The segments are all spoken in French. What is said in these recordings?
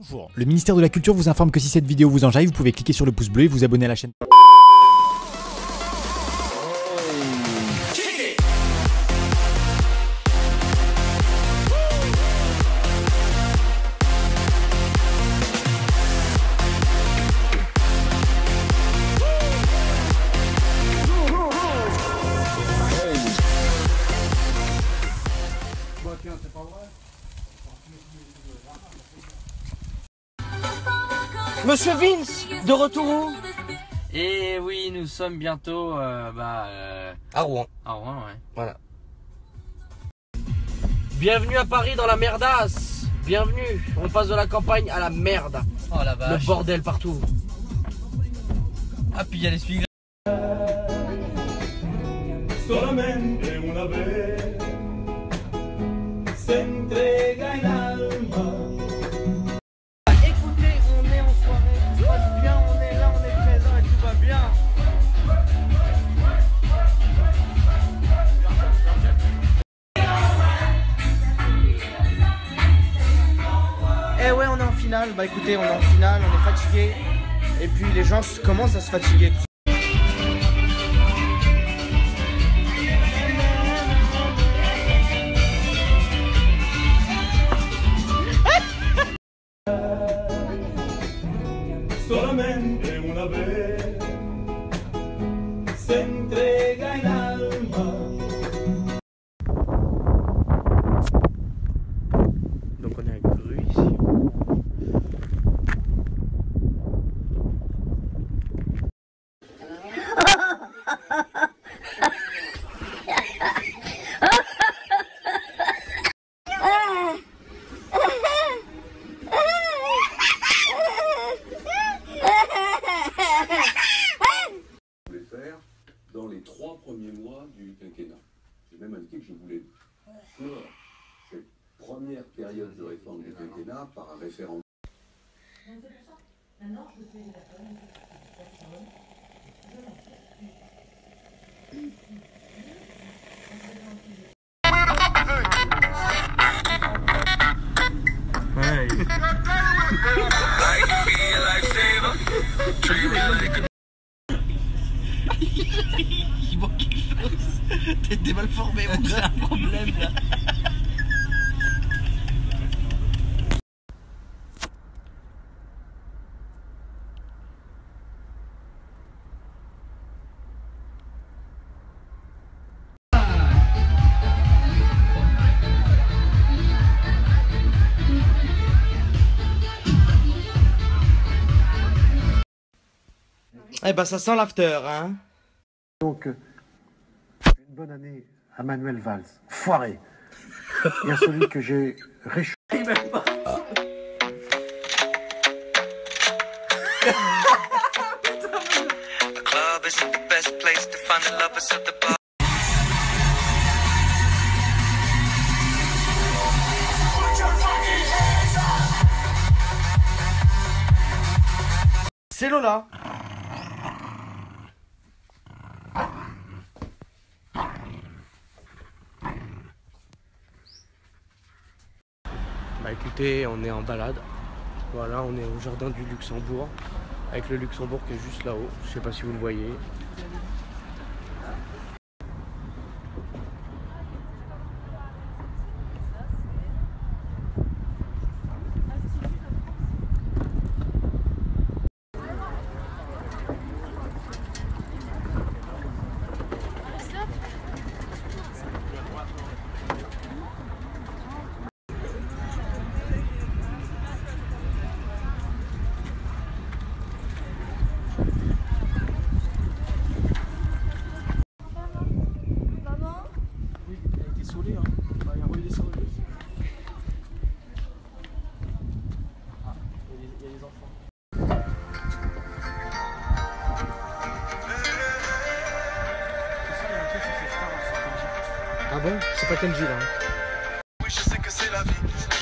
Bonjour, le ministère de la Culture vous informe que si cette vidéo vous enjaille, vous pouvez cliquer sur le pouce bleu et vous abonner à la chaîne. Monsieur Vince, de retour où? Et oui, nous sommes bientôt à Rouen. À Rouen, ouais. Voilà. Bienvenue à Paris dans la merdasse. Bienvenue. On passe de la campagne à la merde. Oh la vache. Le bordel partout. Ah, puis il y a les suivis. Bah écoutez, on est en finale, on est fatigué et puis les gens commencent à se fatiguer. Donc on est avec Bru ici. Il manque quelque chose. T'es mal formé, on dirait un problème là. Eh ben ça sent l'after, hein. Donc, une bonne année à Manuel Valls, foiré. Et à celui que j'ai réchauffé. Ah. C'est Lola. Écoutez, on est en balade, voilà, on est au jardin du Luxembourg, avec le Luxembourg qui est juste là-haut, je sais pas si vous le voyez. Ah bon? C'est pas Kenji là. Oui, je sais que c'est la vie.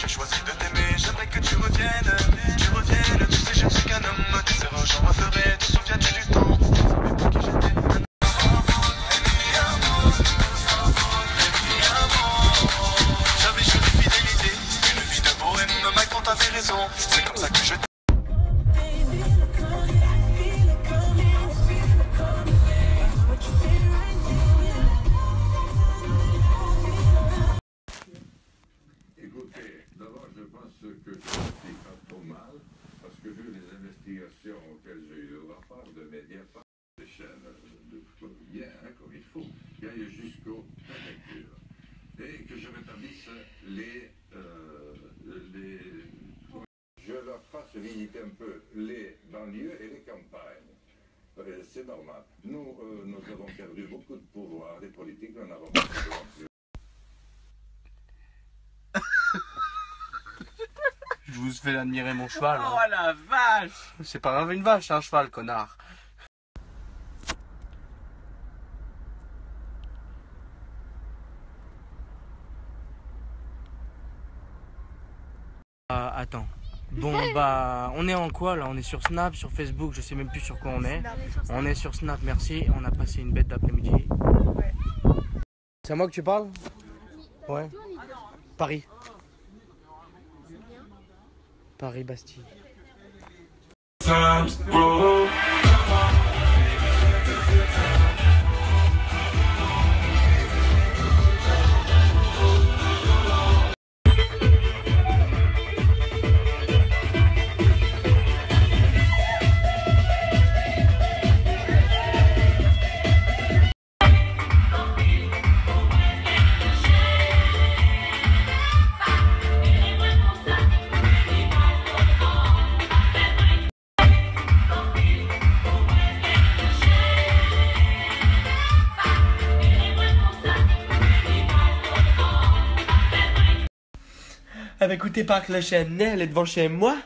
J'ai choisi de t'aimer. J'aimerais que tu reviennes. Tu reviennes. Tu sais, je ne suis qu'un homme. Tes erreurs, j'en referai. Te souviens-tu du temps? Tu savais pour qui j'étais. J'avais joué de fidélité. Une vie de bohème. Mike, quand t'avais raison. C'est comme comme ça que je t'aime. Je leur fasse visiter un peu les banlieues et les campagnes. C'est normal. Nous avons perdu beaucoup de pouvoir. Les politiques n'en avons pas plus. Je vous fais admirer mon cheval. Oh hein. La vache! C'est pas grave une vache, un cheval, connard. Attends, bon bah on est en quoi là? On est sur Snap, sur Facebook, je sais même plus sur quoi on est. On est sur Snap, merci, on a passé une bête d'après-midi. Ouais. C'est à moi que tu parles? Ouais. Paris. Paris-Bastille. Elle m'écoutait par que la Chénée, elle est devant chez moi.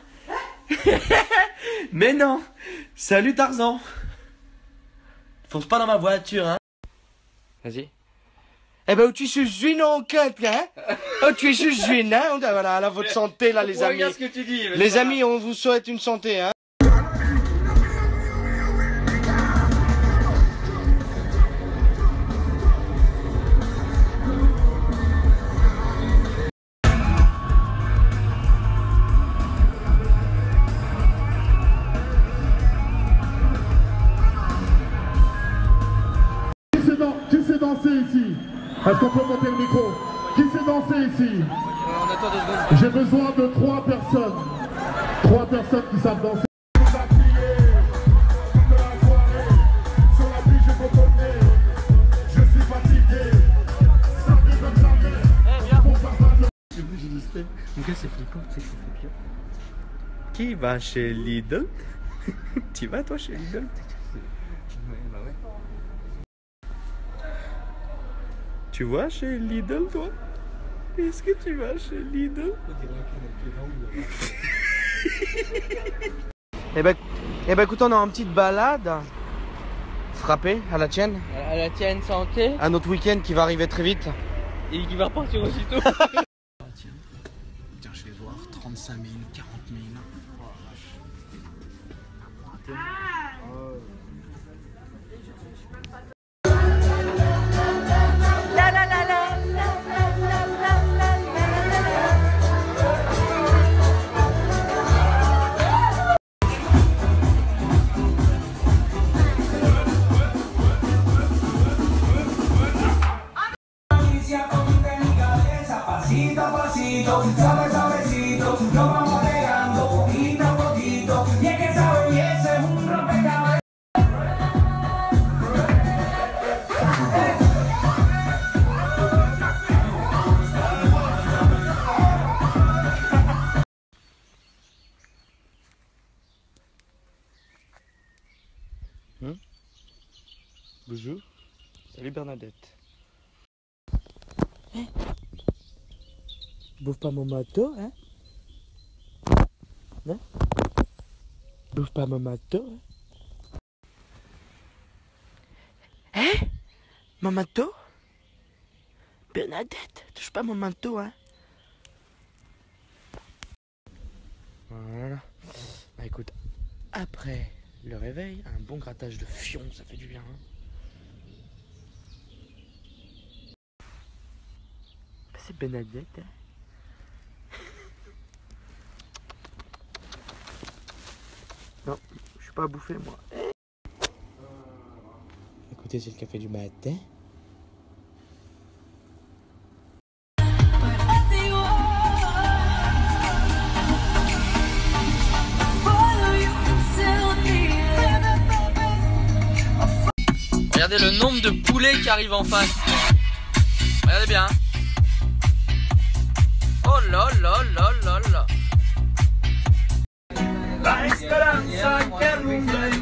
Mais non. Salut Tarzan. Fonce pas dans ma voiture, hein. Vas-y. Eh ben, où tu suis une enquête, hein. Où tu suis une, hein. Voilà, votre santé, là, les amis. Regarde ce que tu dis. Les amis, on vous souhaite une santé, hein. Ici, est-ce qu'on peut monter le micro? Qui sait danser ici? J'ai besoin de trois personnes qui savent danser. Mon gars, c'est flippant, c'est flippant. Qui va chez Lidl? Tu vas toi chez Lidl? Tu vas chez Lidl, toi? Est-ce que tu vas chez Lidl? Eh ben écoute, on est en petite balade. Frappée à la tienne. À la tienne, santé. À notre week-end qui va arriver très vite. Et qui va repartir aussitôt. Tiens, je vais voir. 35 000, 40 000. Oh, bonjour. Salut Bernadette. Hein? Bouffe pas mon matos, hein? Hein? Bouffe pas mon matos, hein? Hein? Mon matos? Bernadette, touche pas mon matos, hein? Voilà. Bah écoute, après le réveil, un bon grattage de fion, ça fait du bien, hein? C'est Benadette. Non, je suis pas bouffé moi. Écoutez, c'est le café du matin. Regardez le nombre de poulets qui arrivent en face. Regardez bien. Oh là là là là là. La esperanza que alumbra el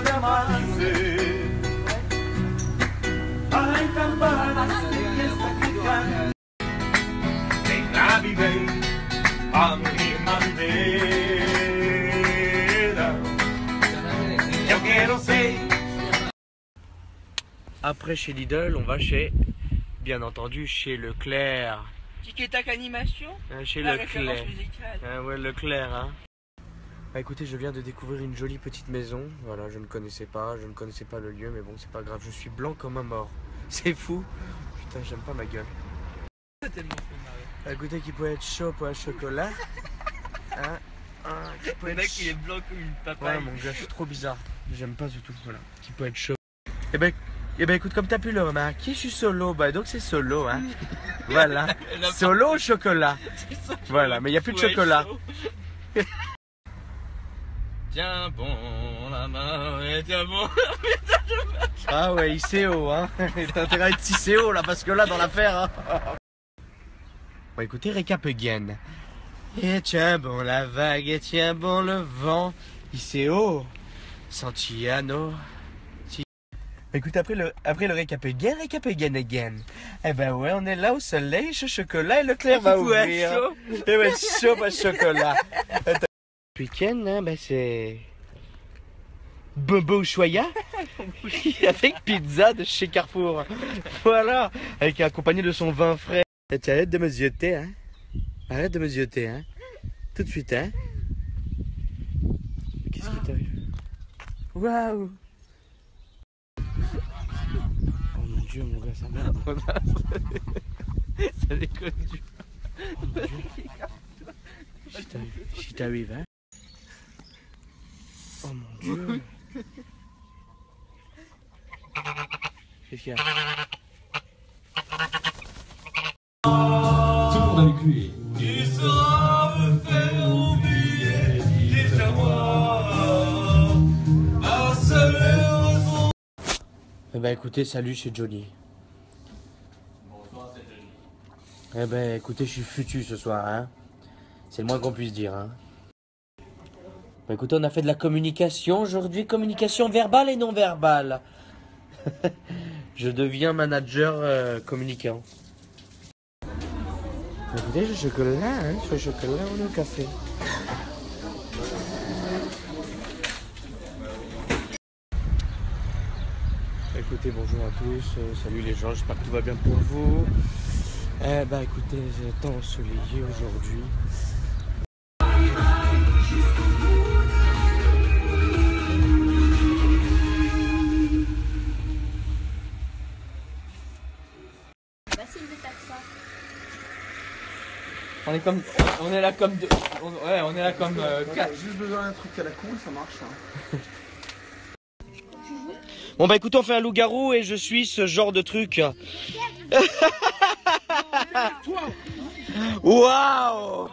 de amarse, hay campanas de fiesta que cantan. En Navidad, a mi bandera, yo quiero ser. Après chez Lidl, on va chez, bien entendu, chez Leclerc. Tic Tac Animation. Chez Leclerc. Ouais, Leclerc. Hein. Bah écoutez, je viens de découvrir une jolie petite maison. Voilà, je ne connaissais pas le lieu, mais bon, c'est pas grave. Je suis blanc comme un mort. C'est fou. Putain, j'aime pas ma gueule. C'est tellement fou, Marais. Bah écoutez, qui peut être chaud pour un chocolat. Hein. Le mec, il est blanc comme une papaye. Ouais, mon gars, je suis trop bizarre. J'aime pas du tout. Voilà. Qui peut être chaud. Et ben. Eh ben écoute, comme t'as pu le remarquer, je suis solo, bah donc c'est solo, hein. Voilà, solo au chocolat. Voilà, mais il n'y a plus de chocolat. Tiens bon la main, tiens bon la main. Ah ouais, ICO, hein. T'as intérêt à être ICO là, parce que là, dans l'affaire, hein. Bon écoutez, récap again. Et tiens bon la vague, et tiens bon le vent, ICO, Santiano. Écoute, après le récap again. Eh ben ouais, on est là au soleil, chaud chocolat, et Leclerc va ouvrir. Et ouais, chaud pas chocolat. Ce week-end, hein, ben c'est... Bobo Ushuaïa avec pizza de chez Carrefour. Voilà, avec accompagné de son vin frais. Tu arrêtes de me zioter, hein. Arrête de me zioter, hein. Tout de suite, hein. Qu'est-ce qui t'arrive? Waouh. Oh mon gars, ça merde. Ça déconne du tout. Si t'arrives, hein. Oh mon dieu. Qu'est-ce qu'il y a? Tout le monde avec lui. Tu sauras me faire oublier déjà moi. Un seul raison. Eh ben écoutez, salut, c'est Johnny. Bonsoir, c'est Johnny. Eh ben écoutez, je suis foutu ce soir, hein. C'est le moins qu'on puisse dire, hein. Bah écoutez, on a fait de la communication aujourd'hui, communication verbale et non verbale. Je deviens manager communicant. Bah écoutez, je chocolat, hein. Je chocolat ou le café. Écoutez, bonjour à tous, salut les gens, j'espère que tout va bien pour vous. Eh ben écoutez, j'ai temps ensoleillé aujourd'hui. Facile de faire ça. On est comme, on est là comme deux, ouais, on est là comme quatre. J'ai juste besoin d'un truc à la con, ça marche. Hein. Bon bah écoutez, on fait un loup-garou et je suis ce genre de truc. Waouh.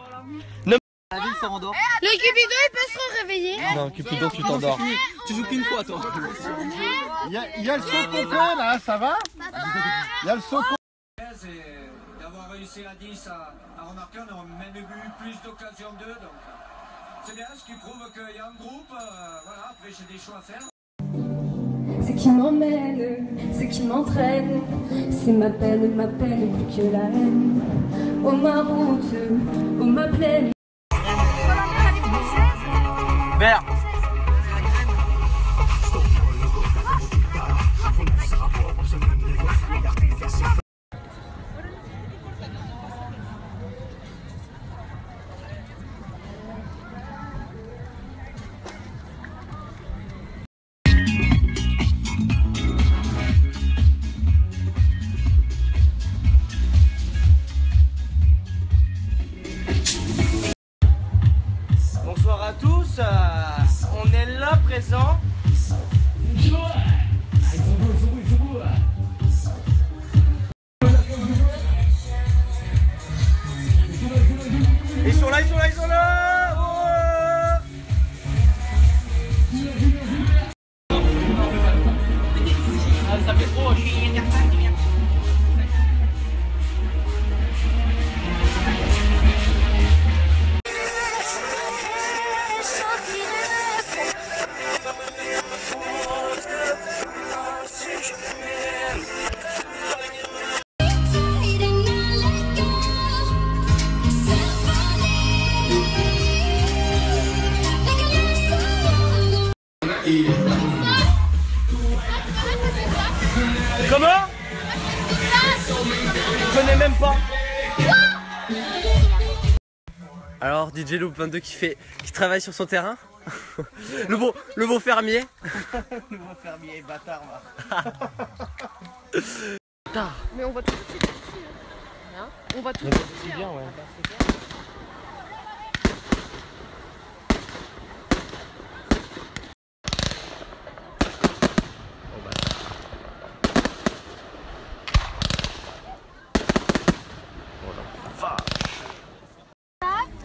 La vie s'endort. Le Cupidon il peut se réveiller. Non, Cupidon tu t'endors. Tu joues qu'une fois toi. Il y a le saut pour toi là, ça va. Il y a le saut pour toi. D'avoir réussi à 10 à remarquer, on aurait même eu plus d'occasions d'eux. Donc c'est bien ce qui prouve qu'il y a un groupe. Voilà, après j'ai des choix à faire. C'est qui m'emmène, c'est qui m'entraîne, c'est ma peine plus que la haine. Oh ma route, oh ma plaine. Vert. Comment? Je connais même pas. Alors DJ Lupendeau qui travaille sur son terrain. Le beau fermier. Le beau fermier bâtard. Mais on voit tout de suite ici. Hein. On voit tout de suite. C'est bien, ouais.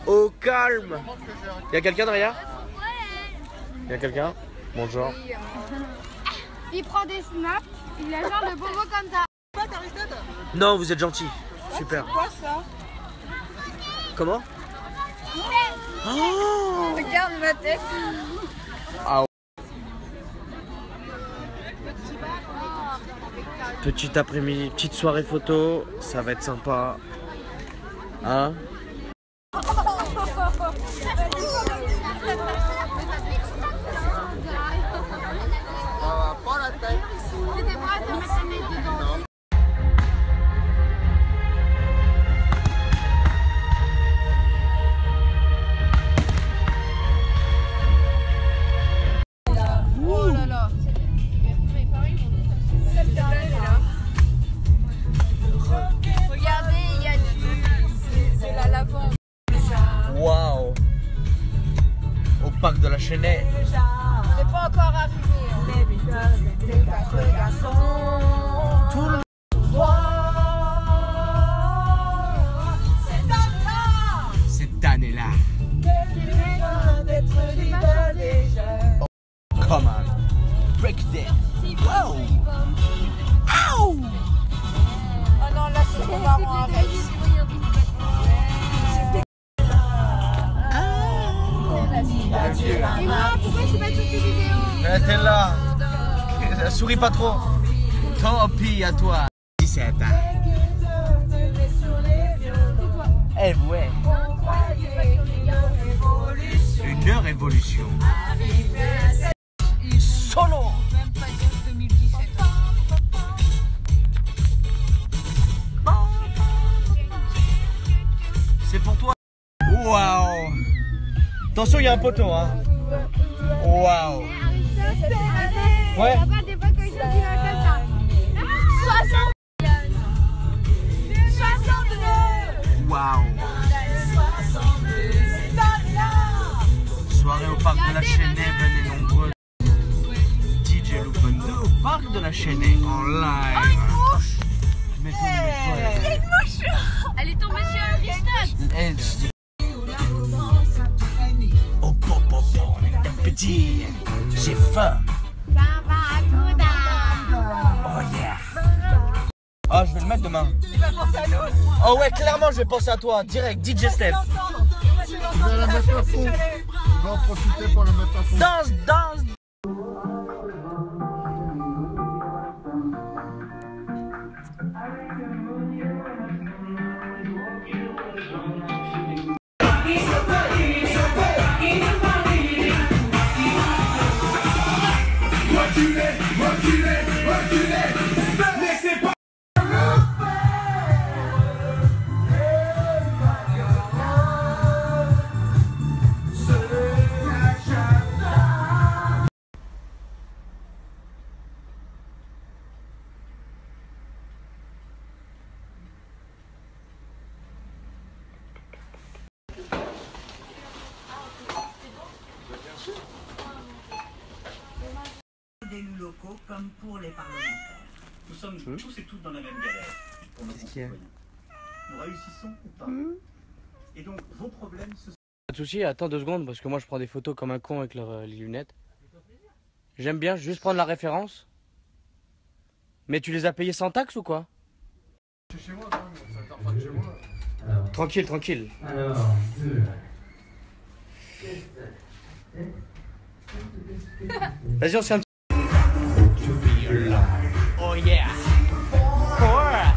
Au calme. Il y a quelqu'un derrière? Il y a quelqu'un? Bonjour. Il prend des snaps, il a genre le bobo comme ça. Non, vous êtes gentil. Super. C'est quoi ça? Comment? Oh, regarde ma tête. Ah ouais. Petit après-midi, petite soirée photo, ça va être sympa. Hein? Parc de la Chénée. C'est pas encore arrivé. Tout le cette année-là. Oh, come on. Break dance. Wow. Oh non, là c'est pas moi. Et moi, pourquoi tu mets toutes tes vidéos? T'es là. Souris pas trop. Tant pis à toi. 17 ans. Eh ouais. Une révolution. Solo. C'est pour toi. Waouh. Attention, il y a un poteau, hein. Waouh. Ouais. Waouh. Soirée au parc de la Chénée, venez nombreux. DJ Lupendeau au parc de la Chénée en live. Oh, une mouche. Mais il y a une mouche. Elle est tombée sur Aristote. J'ai faim. Oh yeah. Oh, je vais le mettre demain. Tu vas penser à nous? Oh ouais, clairement je vais penser à toi. Direct, DJ Steph. Tu vas la mettre à fond. On va en profiter pour la mettre à fond. Danse, danse. D'élus locaux comme pour les parlementaires. Nous sommes tous et toutes dans la même galère pour nos concitoyens. Nous réussissons ou pas? Et donc vos problèmes se sont... Pas de soucis, attends 2 secondes parce que moi je prends des photos comme un con avec les lunettes. J'aime bien juste prendre la référence. Mais tu les as payés sans taxe ou quoi? C'est chez moi, non, ça ne pas que chez moi. Alors... Tranquille, tranquille. Alors, vas-y, on s'est un petit... Oh yeah. Oh yeah.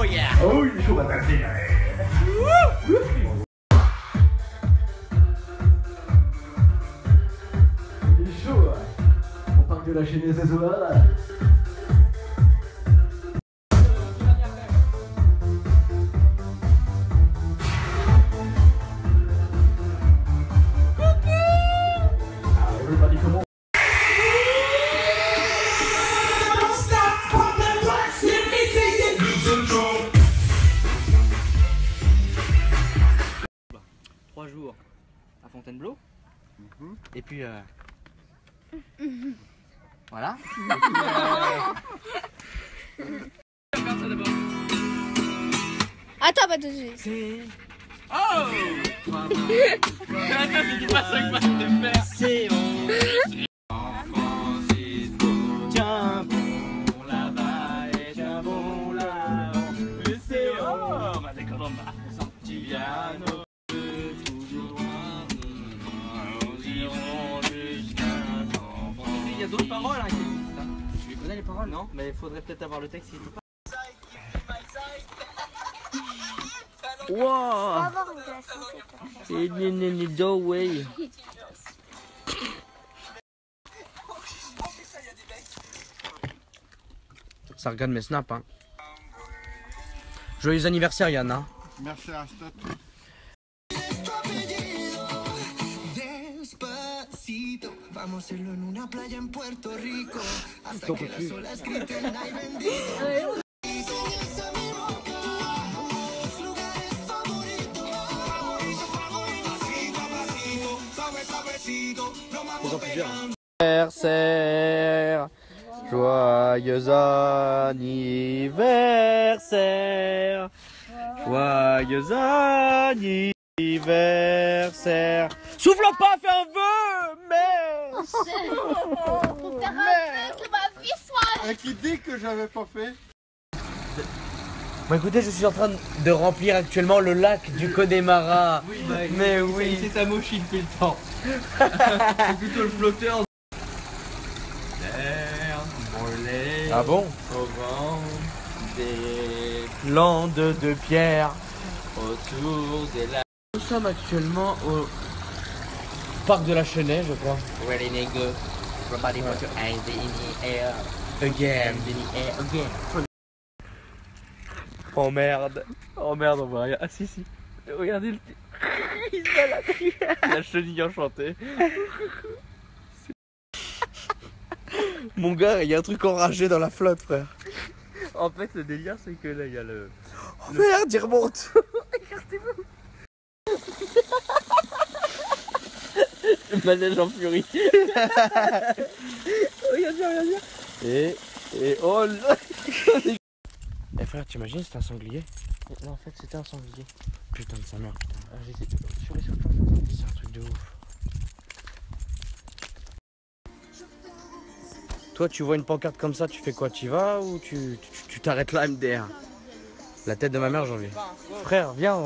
Oh yeah. Il est chaud. On parle de la Chénée, c'est ça. joueur. Et puis voilà. Attends, pas tout de suite. Oh, c'est bon. D'autres paroles, hein, tu connais les paroles, non? Mais il faudrait peut-être avoir le texte. Wow! Il ça regarde mes snaps, hein. Joyeux anniversaire, Yana. Merci, Aristote. Anniversaire, joyeux anniversaire, joyeux anniversaire. Souffle pas, fais un vœu, mais... Pour faire un vœu que ma vie soit... Qui dit que j'avais pas fait. Bon écoutez, je suis en train de remplir actuellement le lac du Connemara. Oui, bah, mais oui. C'est un mochi depuis le temps. C'est plutôt le flotteur. Mollet, ah bon? Auvent, des landes de pierre autour des lacs. Nous sommes actuellement au... parc de la Chénée, je crois. Ready nigga, everybody put your hands in the air again, in the air again. Oh merde, on voit rien. Ah si si, regardez le petit. Il se balade. La chenille enchantée. Mon gars, il y a un truc enragé dans la flotte, frère. En fait, le délire, c'est que là, il y a le. Oh merde, il remonte. Écartez-vous. Le manège en furie. Regarde bien, regarde bien. Et oh là. Eh frère, t'imagines, c'était un sanglier? Non, en fait, c'était un sanglier. Putain de sa mère. Ah, j'étais sur les serpents. C'est un truc de ouf. Toi, tu vois une pancarte comme ça, tu fais quoi? Tu vas ou tu t'arrêtes là, MDR? La tête de ma mère, j'en vais. Frère, viens,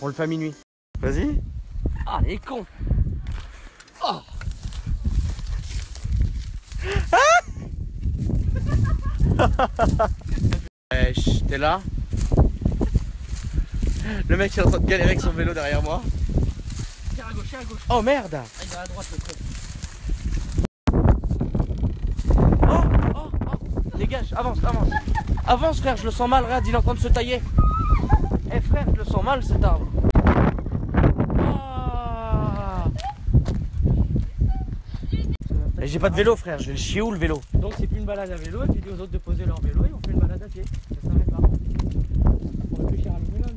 on le fait à minuit. Vas-y. Ah, les cons. Oh. Ah. Wesh, t'es là? Le mec est en train de galérer avec son vélo derrière moi. Tire à gauche, tire à gauche. Oh merde! Ah, il va à droite le con. Oh, oh, oh. Dégage, avance, avance. Avance frère, je le sens mal, regarde, il est en train de se tailler. Eh hey, frère, je le sens mal cet arbre. Et j'ai pas de vélo frère, je le chie où le vélo? Donc c'est plus une balade à vélo, tu dis aux autres de poser leur vélo et on fait une balade à pied. Ça s'arrête pas. Pour réfléchir à minimum.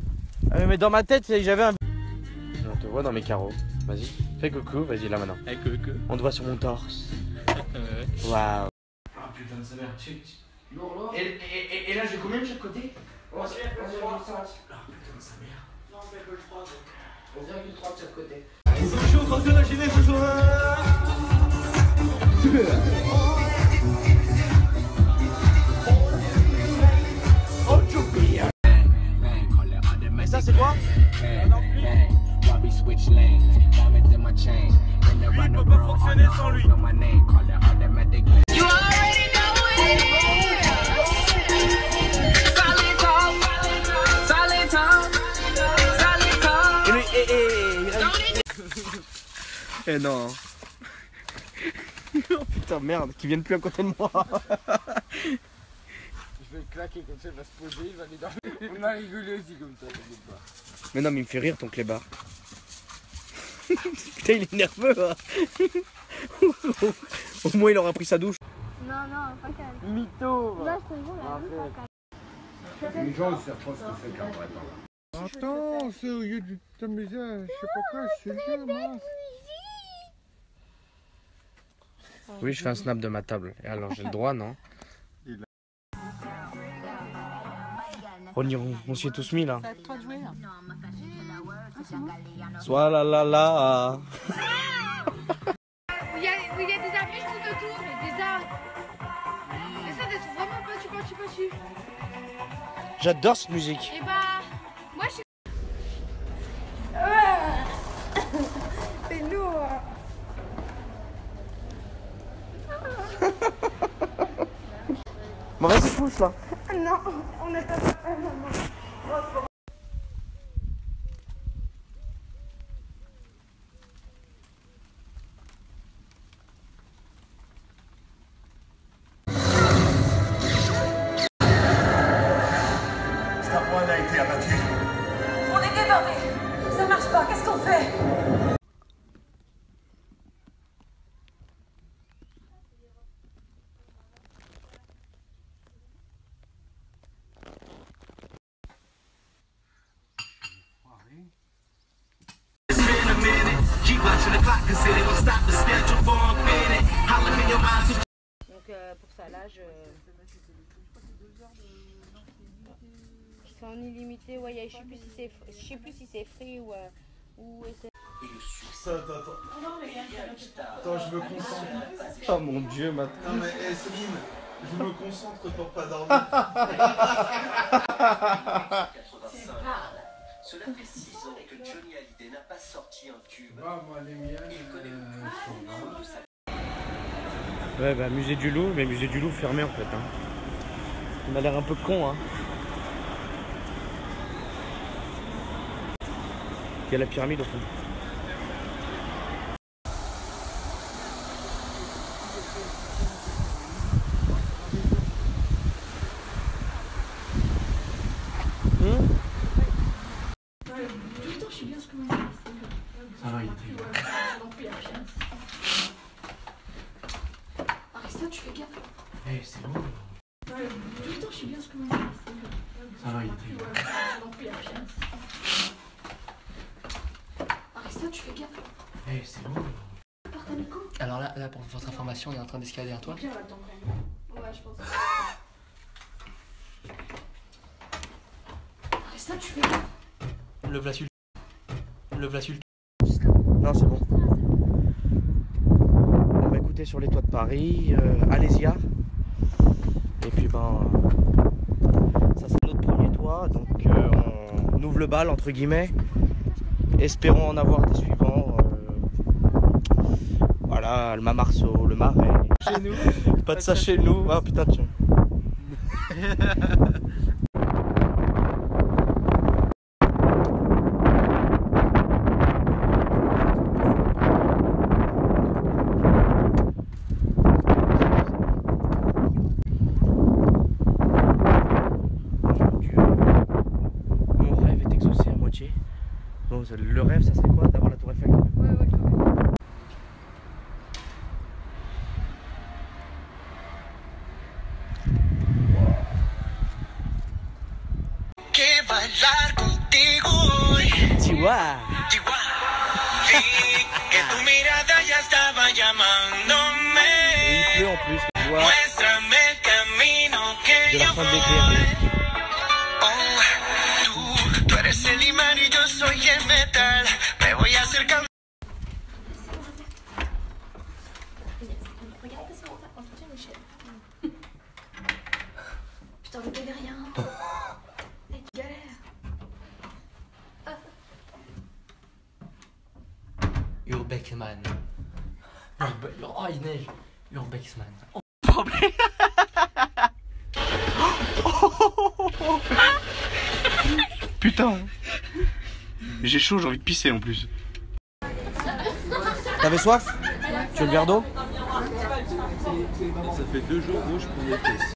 Ah mais dans ma tête j'avais un... On te voit dans mes carreaux, vas-y. Fais coucou, vas-y là maintenant. Hey, coucou. On te voit sur mon torse. Waouh. Ah putain de sa mère, et là j'ai combien de chaque côté? On dirait que je crois. Ah putain de sa mère. Non mais que je crois. On dirait que je crois de chaque côté. Ils sont chauds parce que la Chénée ce soir. Et ça c'est quoi? Il ne peut pas fonctionner sans lui. Et non. putain merde, qu'ils viennent plus à côté de moi. Je vais le claquer comme ça, il va se poser, il va aller dormir. On a rigolé aussi comme ça, t'inquiète pas. Mais non mais il me fait rire ton clébard. Putain il est nerveux hein. Au moins il aura pris sa douche. Non non, pas calme. Mytho bah. Non je te jure, ah, pas calme. Les gens ils savent pas ce que c'est qu'un vrai temps. Attends, c'est au lieu de t'amuser, je sais pas quoi, je suis bien moi. Oui, je fais un snap de ma table. Et alors, j'ai le droit, non? On s'y est tous mis là. C'est à toi de jouer là. Soit la la la. Il y a des arbustes tout autour, des arbres. Mais ça, c'est vraiment pas tu penses, J'adore cette musique. Et bah, moi je suis. C'est lourd. Bon, vas-y, pousse là. Non, on est pas. Star-One a été abattu. On est débordés. Ça marche pas, qu'est-ce qu'on fait? Donc pour ça là je fais en illimité, ouais, je sais plus si c'est free ou c'est... Attends, attends, je me concentre. Oh mon dieu maintenant. Non mais Esmine, je me concentre pour pas dormir. C'est grave. Cela fait 6 ans que Johnny Hallyday n'a pas sorti un tube. Ah, moi, les miens, il connaît le de sa... Ouais, bah, musée du Louvre, mais musée du Louvre fermé en fait. Hein. On a l'air un peu con, hein. Il y a la pyramide au fond. Aristote, tu fais gaffe. Eh, c'est bon. Tout le temps, je sais bien ce que vous voulez. Ça va, il était. Aristote, tu fais gaffe. Eh, c'est bon. Alors là, pour votre information, on est en train d'escalader derrière toi. Ouais, je pense. Aristote, tu fais gaffe. Le Vlasul. Le Vlasul. Non, c'est bon. On va écouter sur les toits de Paris, Alésia. Et puis ben, ça c'est notre premier toit, donc on ouvre le bal entre guillemets. Espérons en avoir des suivants. Voilà, le Mamarceau, le Marais. Chez nous. Pas de ça chez nous. Ah putain tiens. Le rêve, ça c'est quoi? D'avoir la tour Eiffel? Ouais, ouais, quand même. Et il pleut en plus. De la fin de l'été. Putain, vous gagnez rien. Et tu galères. Urbexman. Oh, il neige. Urbexman. Oh, problème. Putain. J'ai chaud, j'ai envie de pisser en plus. T'avais soif? Tu veux le verre d'eau? fait 2 jours rouges pour les fesses.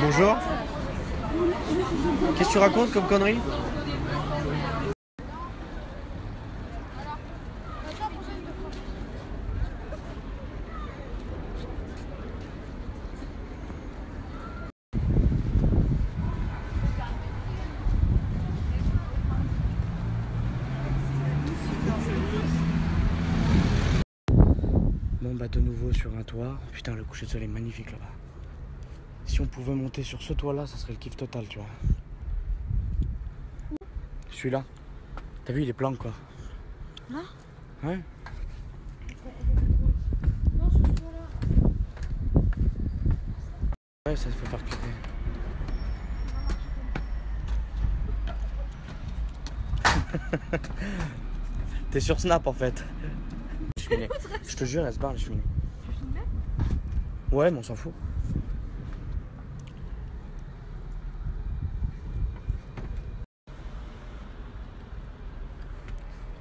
Bonjour. Qu'est-ce que tu racontes comme connerie? De nouveau sur un toit. Putain, le coucher de soleil magnifique là-bas. Si on pouvait monter sur ce toit là, ça serait le kiff total, tu vois. Celui-là, t'as vu, il est blanc quoi. Là? Ouais. Non, ce toit-là. Ouais, ça se fait faire cliquer. T'es sur Snap en fait. Je te jure, elle se barre, les cheminées. Tu filmes là? Ouais, mais on s'en fout.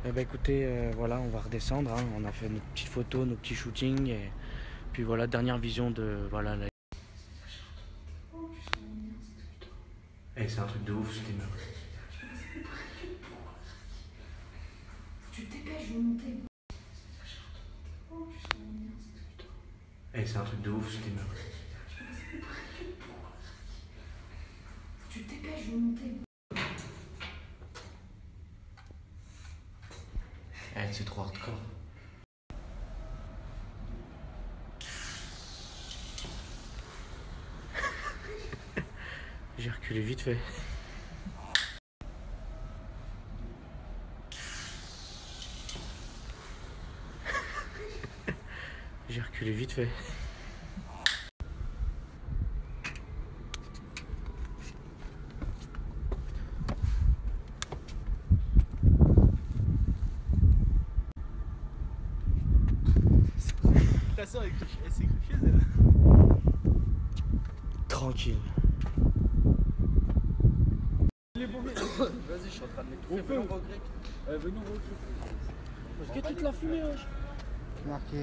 Eh ben écoutez, voilà, on va redescendre. Hein. On a fait nos petites photos, nos petits shootings. Et puis voilà, dernière vision de... Voilà, la... Eh, c'est un truc de ouf, ce film. Tu te dépêches, je vais monter. Eh, c'est un truc de ouf ce immeuble. Tu te dépêches, je vais monter. Eh, c'est trop hardcore. J'ai reculé vite fait. J'ai reculé vite fait. Ta soeur, elle s'est couchée, elle. Tranquille. Les bombes. Vas-y, je suis en train de les trouver. Venons au grec. Venons au grec. Parce que toute la fumée, wesh. Marqué.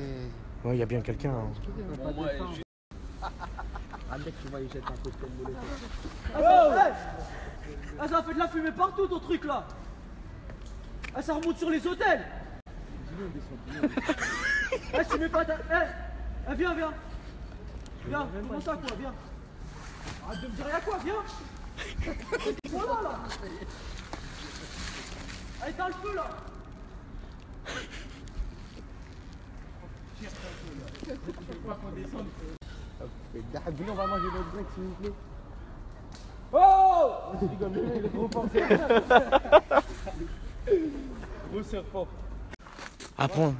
Ouais, il y a bien quelqu'un. Hein. Ouais, ah, mec, tu vois, il jette un peu de mollet. Ah, ça fait de la fumée partout, ton truc là. Ah, ça remonte sur les hôtels. Ah, tu mets pas ta. Eh, viens, viens. Viens, comment ça, quoi, viens. Arrête de me dire rien, quoi, viens. Voilà, là. Allez, éteins le feu là. Venez, on va manger notre break, s'il vous plaît. Oh, je rigole, il est trop fort. Gros serpent. Apprends.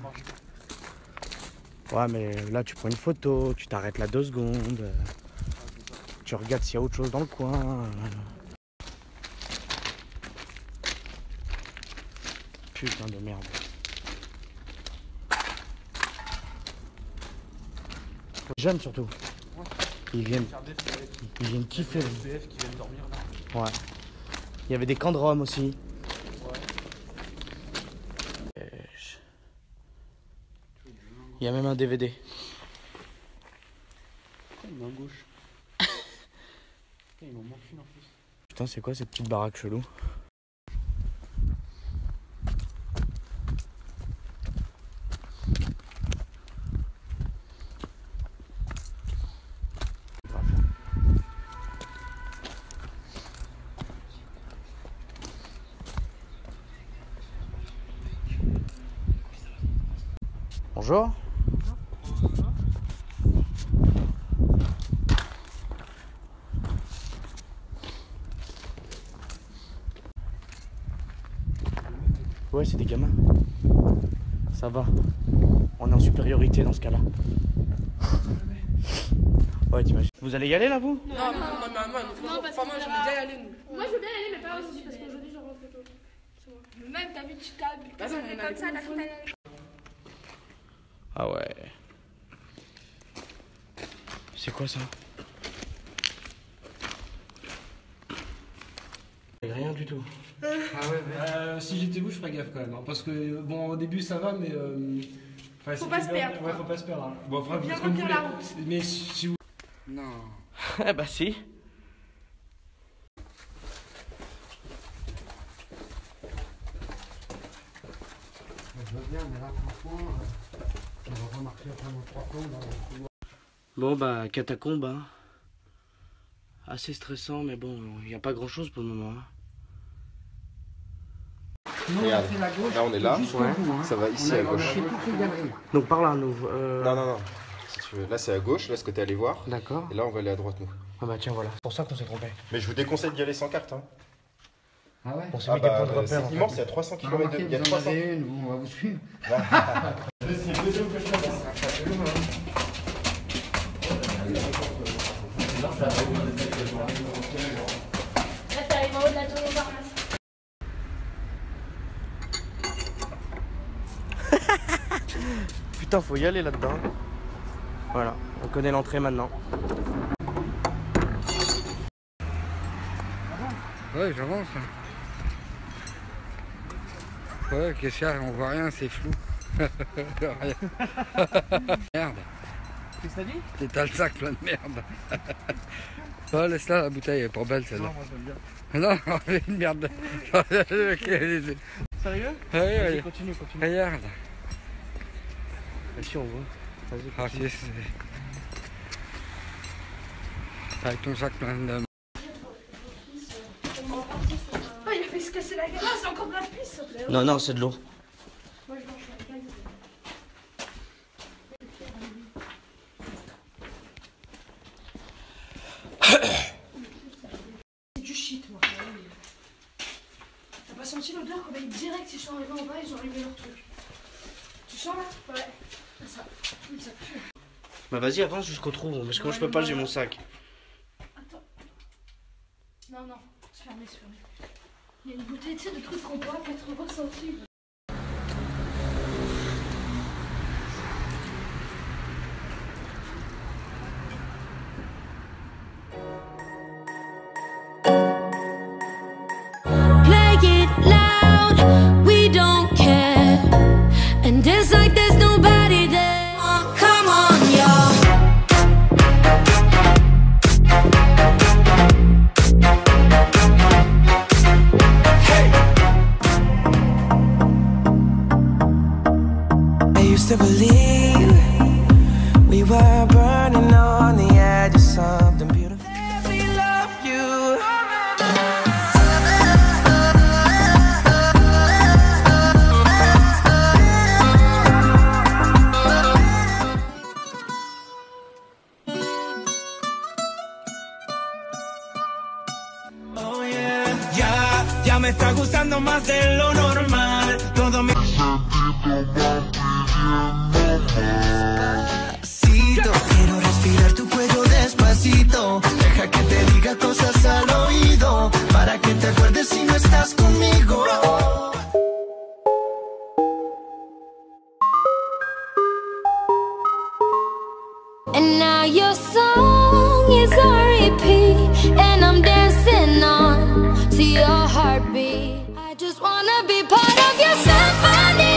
Ouais, mais là, tu prends une photo, tu t'arrêtes là 2 secondes. Tu regardes s'il y a autre chose dans le coin. Putain de merde. Jeunes surtout, ils viennent kiffer. Ouais. Il y avait des camps de Rome aussi. Ouais. Il y a même un DVD. Main gauche. Il m'en manque une en plus. Putain, c'est quoi cette petite baraque chelou? Bonjour. Ouais, c'est des gamins. Ça va. On est en supériorité dans ce cas-là. Ouais, t'imagines. Vous allez y aller là, vous? Non, non, parce que moi, je veux bien y aller. Moi, je veux bien y aller, mais pas aussi, parce qu'aujourd'hui, j'en rentre tôt. Même, t'as vu, tu t'as comme ça, la fontaine. Ah ouais. C'est quoi ça? Rien du tout. Ah ouais, ouais. Si j'étais vous, je ferais gaffe quand même. Hein, parce que, bon, au début ça va, mais Enfin, faut pas se perdre. Ouais, faut pas se perdre. Hein. Bon, enfin, bien remplir la route. Mais si vous... Non. Ah bah si. Je veux bien, mais là, franchement, on va remarquer vraiment trois tombes dans le couloir. Bon, bah, catacombe, hein. Assez stressant, mais bon, il n'y a pas grand-chose pour le moment, hein. Nous, regarde, on la gauche, là on est là, bout, hein. Ça va ici à gauche. Donc par là, nous. Non. Si tu veux. Là c'est à gauche, là ce que t'es allé voir. D'accord. Et là on va aller à droite, nous. Ah bah tiens, voilà, c'est pour ça qu'on s'est trompé. Mais je vous déconseille d'y aller sans carte. Hein. Ah ouais. Pour se mettre des points de repère. C'est immense, il y a 300 km. Il y a 300. On va vous suivre. Là, t'arrives en haut de la tour Montparnasse. Putain, faut y aller là-dedans. Voilà, on connaît l'entrée maintenant. Ouais, j'avance. Ouais, qu'est-ce qu'il y a? On voit rien, c'est flou. Rien. Merde. Qu'est-ce que t'as dit? T'as le sac plein de merde. Oh, laisse-la, la bouteille, elle est pas belle celle-là. Non, moi j'aime bien. Non, c'est une merde. Sérieux? Ouais, continue. Regarde. Si on voit. Vas-y. Avec ton sac plein de... Oh, il a fait se casser la gueule. C'est encore de la pisse. Non, c'est de l'eau. C'est du shit, moi. T'as pas senti l'odeur? Quand même direct, ils sont arrivés en bas, ils ont allumé leur truc. Tu sens là? Ouais. Ça pue. Bah vas-y, avance jusqu'au trou, parce que moi je peux pas, j'ai mon sac. Attends. Non, c'est fermé, Il y a une bouteille, tu sais, de trucs qu'on boit à 80 centimes. Play it loud, we don't care. And it's like there's nobody there. To believe we were burning on the edge of something beautiful. Let me love you. Oh yeah, ya me está gustando más de lo normal. Todo mi quiero respirar tu cuello despacito. Deja que te diga cosas al oído para que te acuerdes si no estás conmigo. And now your song is a repeat, and I'm dancing on to your heartbeat. I just wanna be part of your symphony.